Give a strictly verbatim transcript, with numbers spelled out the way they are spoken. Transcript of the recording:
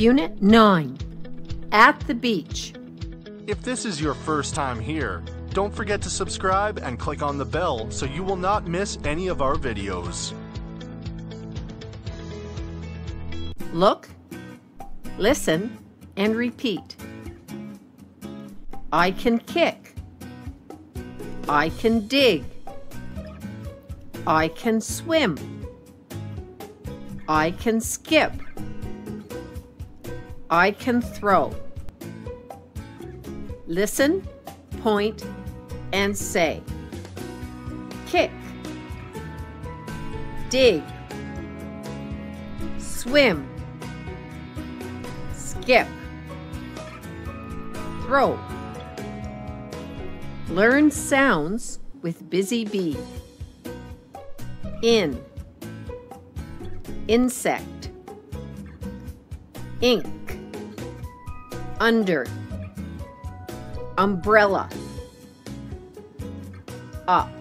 Unit nine, At the Beach. If this is your first time here, don't forget to subscribe and click on the bell so you will not miss any of our videos. Look, listen, and repeat. I can kick. I can dig. I can swim. I can skip. I can throw. Listen, point, and say. Kick. Dig. Swim. Skip. Throw. Learn sounds with Busy Bee. In. Insect. Ink. Under. Umbrella. Up.